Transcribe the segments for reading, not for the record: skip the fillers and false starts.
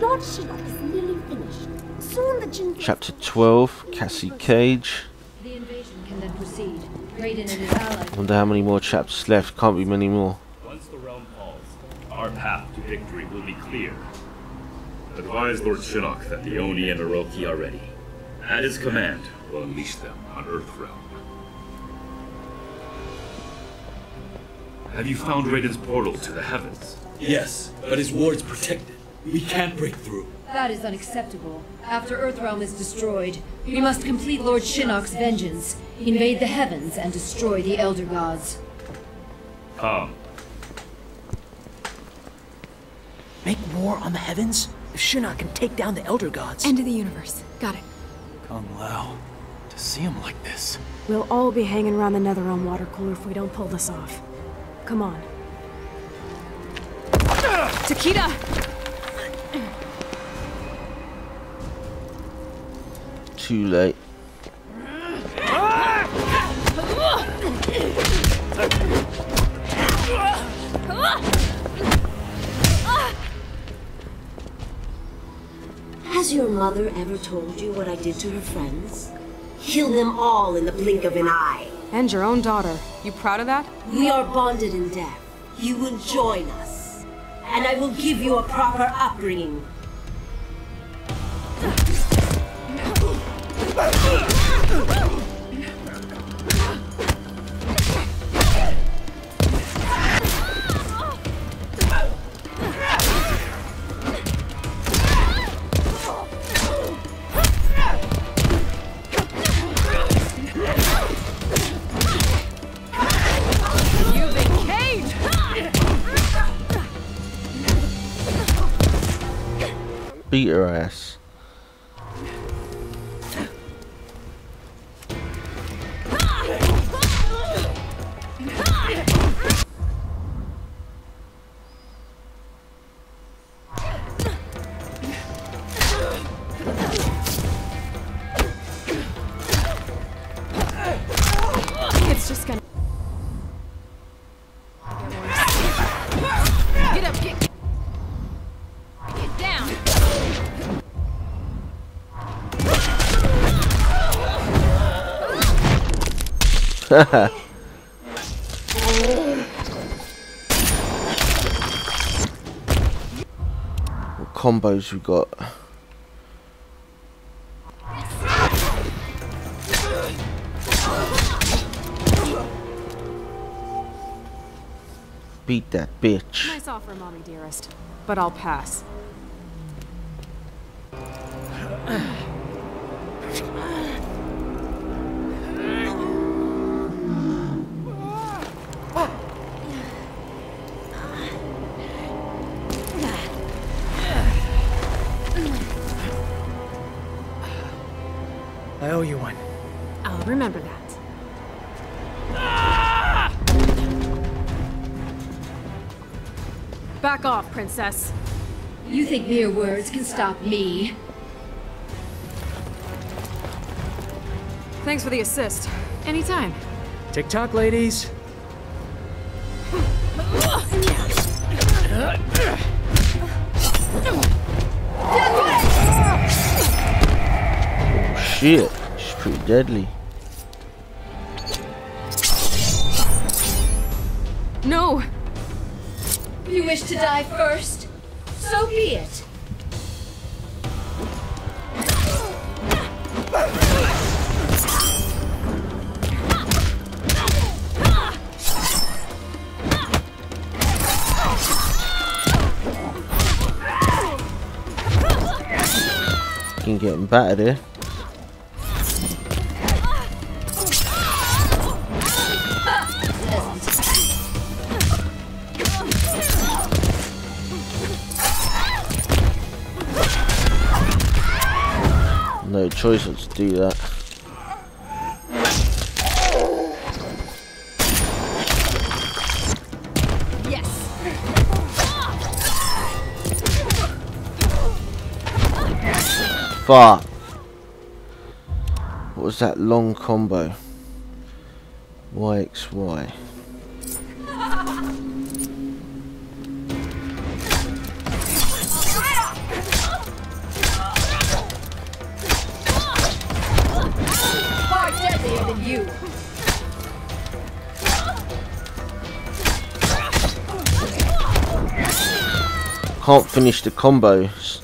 Lord Shinnok is nearly finished. Soon the Jin. Chapter 12, Cassie Cage. The invasion can then proceed. Raiden and his allies. Wonder how many more chapters left. Can't be many more. Once the realm falls, our path to victory will be clear. Advise Lord Shinnok that the Oni and Aroki are ready. At his command, we'll unleash them on Earthrealm. Have you found Raiden's portal to the heavens? Yes, but his ward's protected. We can't break through. That is unacceptable. After Earthrealm is destroyed, we must complete Lord Shinnok's vengeance, invade the heavens, and destroy the Elder Gods. Come. Make war on the heavens? If Shinnok can take down the Elder Gods... End of the universe. Got it. Kung Lao. To see him like this... We'll all be hanging around the Netherrealm water cooler if we don't pull this off. Come on. Takeda! Too late. Has your mother ever told you what I did to her friends? Kill them all in the blink of an eye. And your own daughter. You proud of that? We are bonded in death. You will join us. And I will give you a proper upbringing. Beat her ass. Haha. What combos we got? Beat that bitch. Nice offer, mommy dearest, but I'll pass. I owe you one. I'll remember that. Back off, princess. You think mere words can stop me? Thanks for the assist. Anytime. Tick-tock, ladies. Oh, shit. Pretty deadly. No! You wish to die first? So be it. Fucking getting battered here. No choice but to do that. Yes. Fuck. What was that long combo? YXY. can't finish the combos.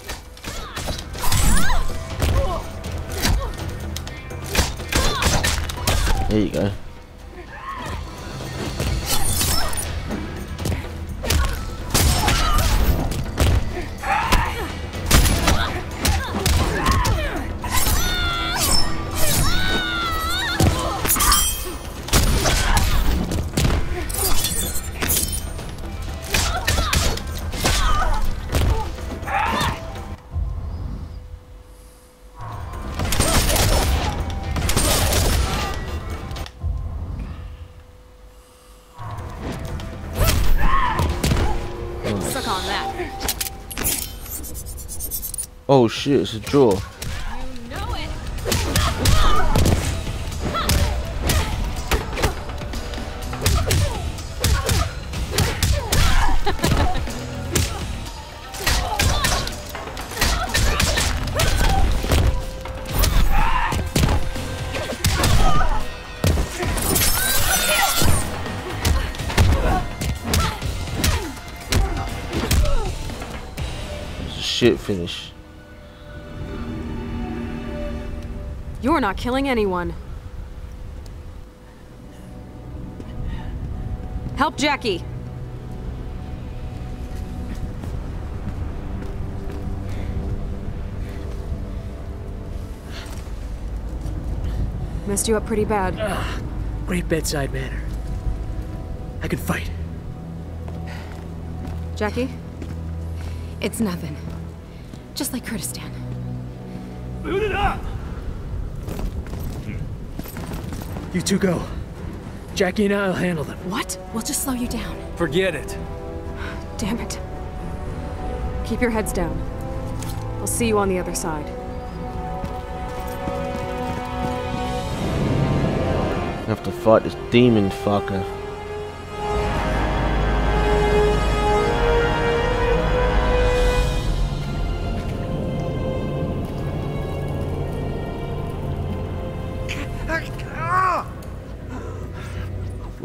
There you go. Oh shit, it's a draw. You know it. It's a shit finish. You're not killing anyone. Help Jackie. Messed you up pretty bad. Great bedside manner. I can fight. Jackie? It's nothing. Just like Kurdistan. Boot it up! You two go. Jackie and I'll handle them. What? We'll just slow you down. Forget it. Damn it. Keep your heads down. I'll see you on the other side. I have to fight this demon fucker.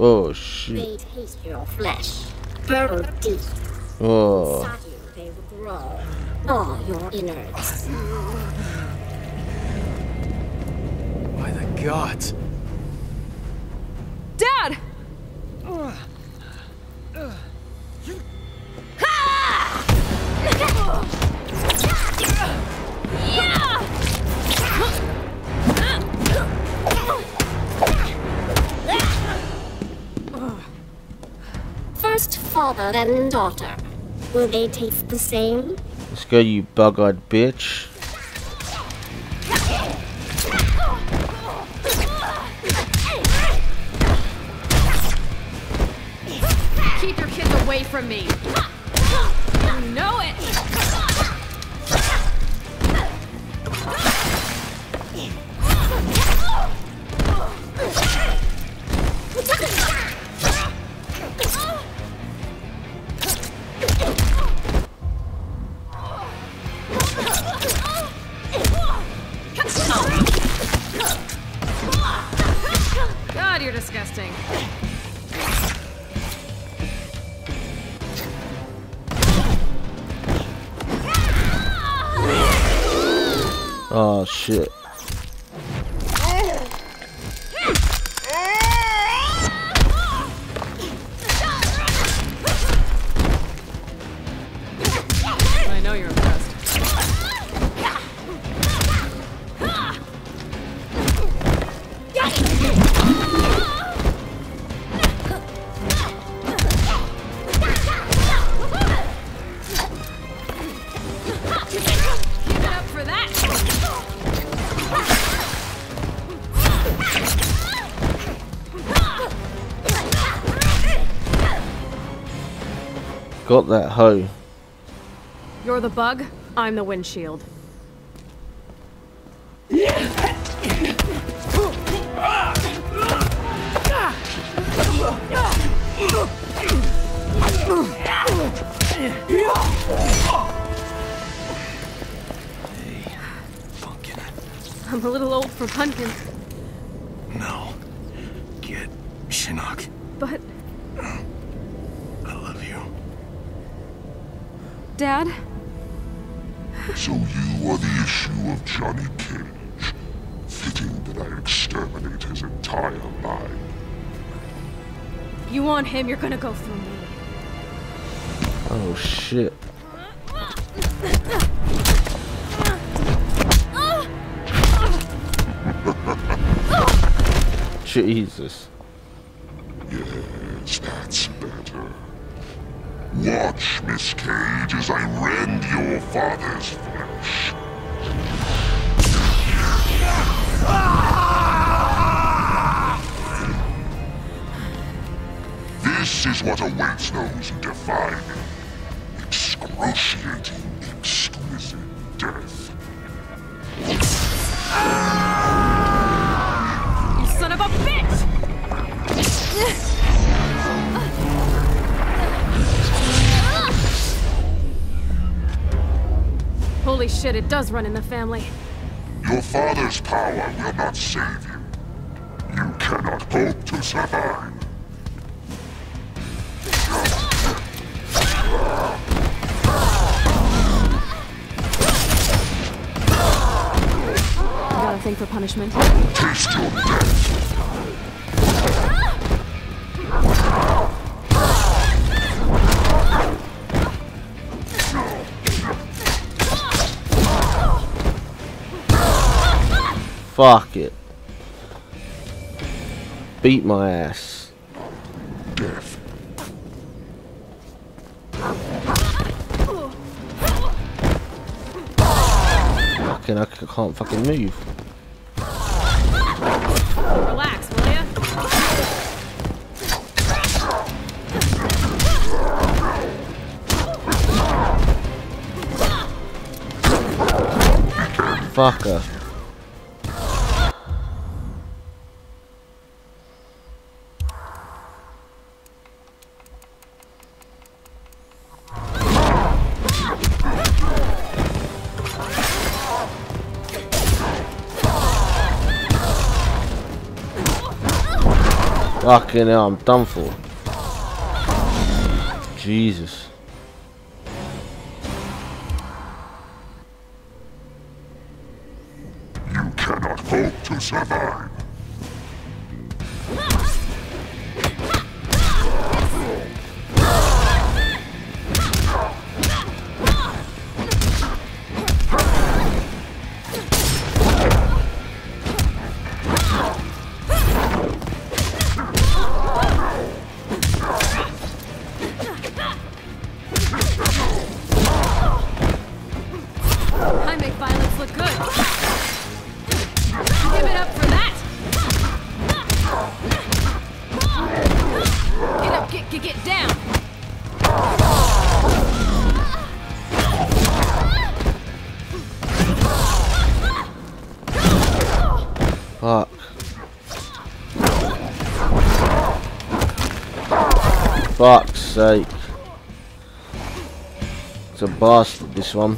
Oh shit. They taste your flesh, burrow deep. Oh. Inside you they will grow all your innards. By the gods. Dad! Father and daughter. Will they taste the same? Let's go, you bug-eyed bitch. Keep your kids away from me. You know it. Oh shit. I know you're got that hoe. You're the bug, I'm the windshield. Hey, pumpkin. I'm a little old for pumpkin. No. Get Shinnok. But... Dad? So you are the issue of Johnny Cage. Fitting that I exterminate his entire line. If you want him, you're gonna go through me. Oh shit. Jesus. Yes, that's better. Watch, Miss Cage, as I rend your father's flesh. This is what awaits those who defy me. Excruciating, exquisite death. You son of a bitch! Holy shit, it does run in the family. Your father's power will not save you. You cannot hope to survive. You got a thing for punishment? Taste your death! Fuck it. Beat my ass. Death. Fucking, I can't fucking move. Relax, will ya? Fucker. Fucking hell, I'm done for. Jesus. You cannot hope to survive. Fuck's sake. It's a bastard, this one.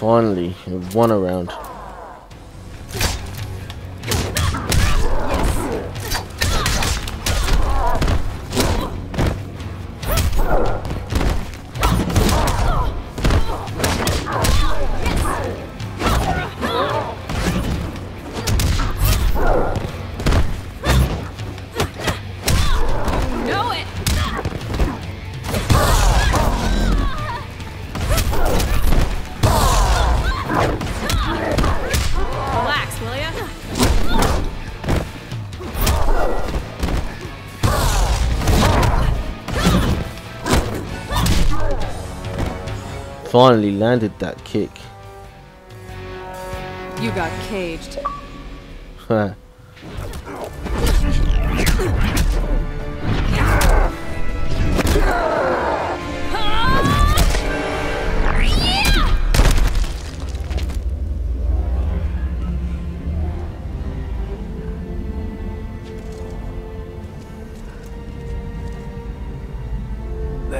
Finally, one around. Finally landed that kick. You got caged.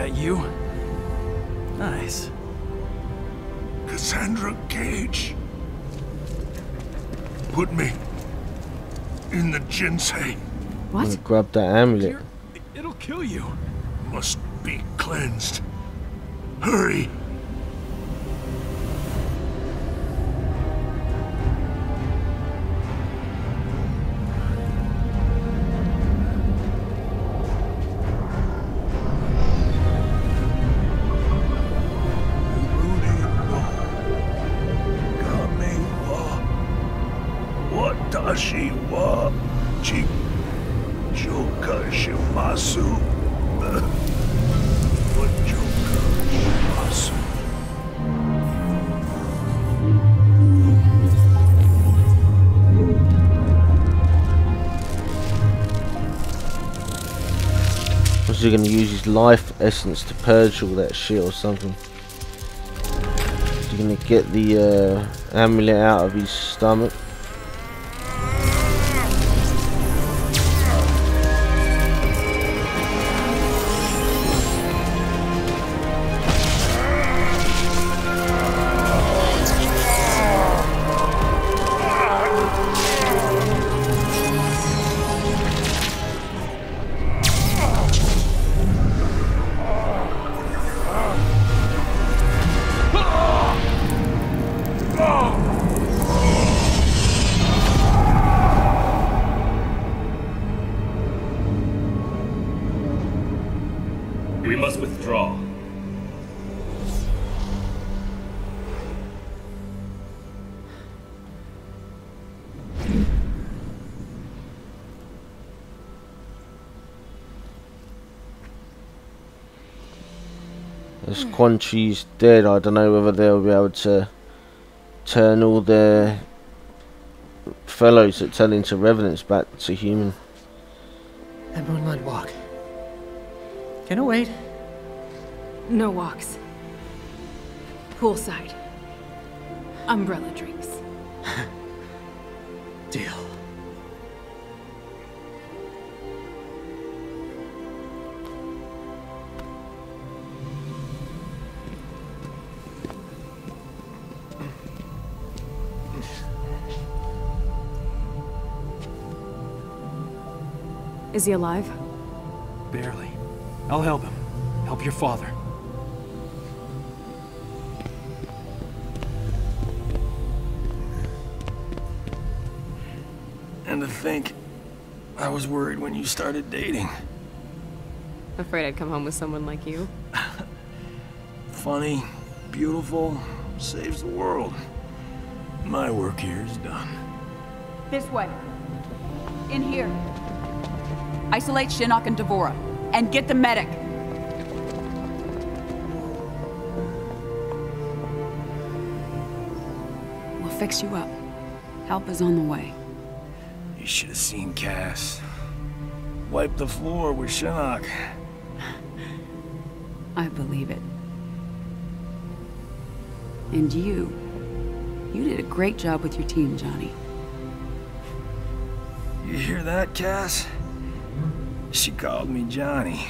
that you? Nice. Cassandra Cage. Put me in the ginseng. What? I'm gonna grab that amulet. You're, it'll kill you. Must be cleansed. Hurry. You're going to use his life essence to purge all that shit or something. You're going to get the amulet out of his stomach. As Quan Chi's dead, I don't know whether they'll be able to turn all their fellows that turn into revenants back to human. That moonlight walk. Can I wait? No walks. Poolside. Umbrella drinks. Deal. Is he alive? Barely. I'll help him. Help your father. And to think, I was worried when you started dating. Afraid I'd come home with someone like you? Funny, beautiful, saves the world. My work here is done. This way. In here. Isolate Shinnok and Devorah, and get the medic. We'll fix you up. Help is on the way. You should have seen Cass. Wipe the floor with Shinnok. I believe it. And you did a great job with your team, Johnny. You hear that, Cass? She called me Johnny.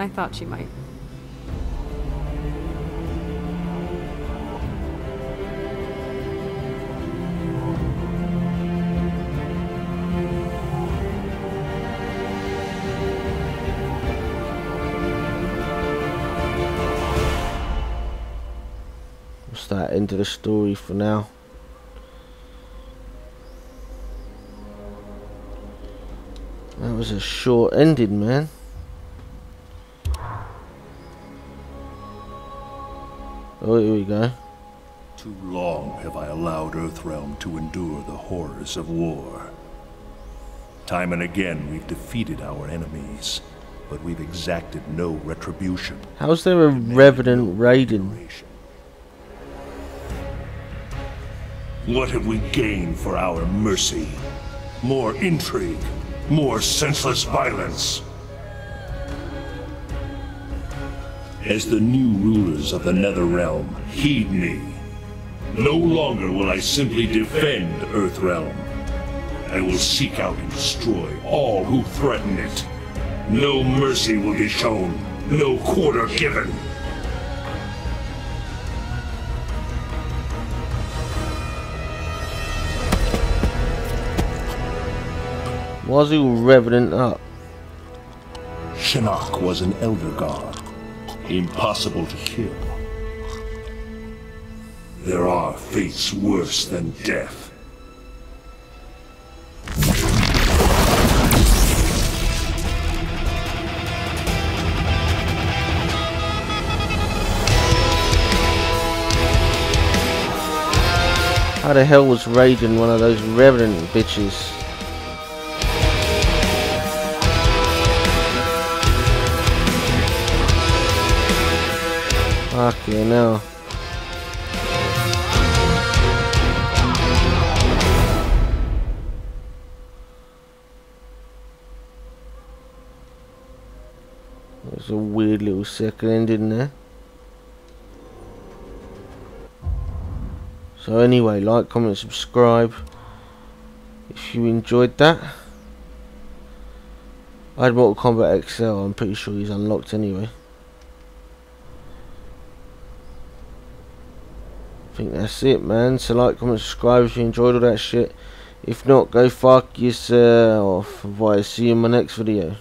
I thought she might. What's that? End of the story for now. That was a short ending, man. Oh, here we go. Too long have I allowed Earthrealm to endure the horrors of war. Time and again we've defeated our enemies, but we've exacted no retribution. How's there a revenant Raiden? What have we gained for our mercy? More intrigue. More senseless violence. As the new rulers of the Netherrealm, heed me. No longer will I simply defend Earthrealm. I will seek out and destroy all who threaten it. No mercy will be shown, No quarter given. Wazoo Revenant up. Shinnok was an Elder God, impossible to kill. There are fates worse than death. How the hell was Raiden one of those Revenant bitches? Okay, now. There's a weird little second end in there. So anyway, like, comment, subscribe if you enjoyed that. I had Mortal Kombat XL, I'm pretty sure he's unlocked anyway. I think that's it, man. So like, comment, subscribe if you enjoyed all that shit. If not, go fuck yourself. I'll see you in my next video.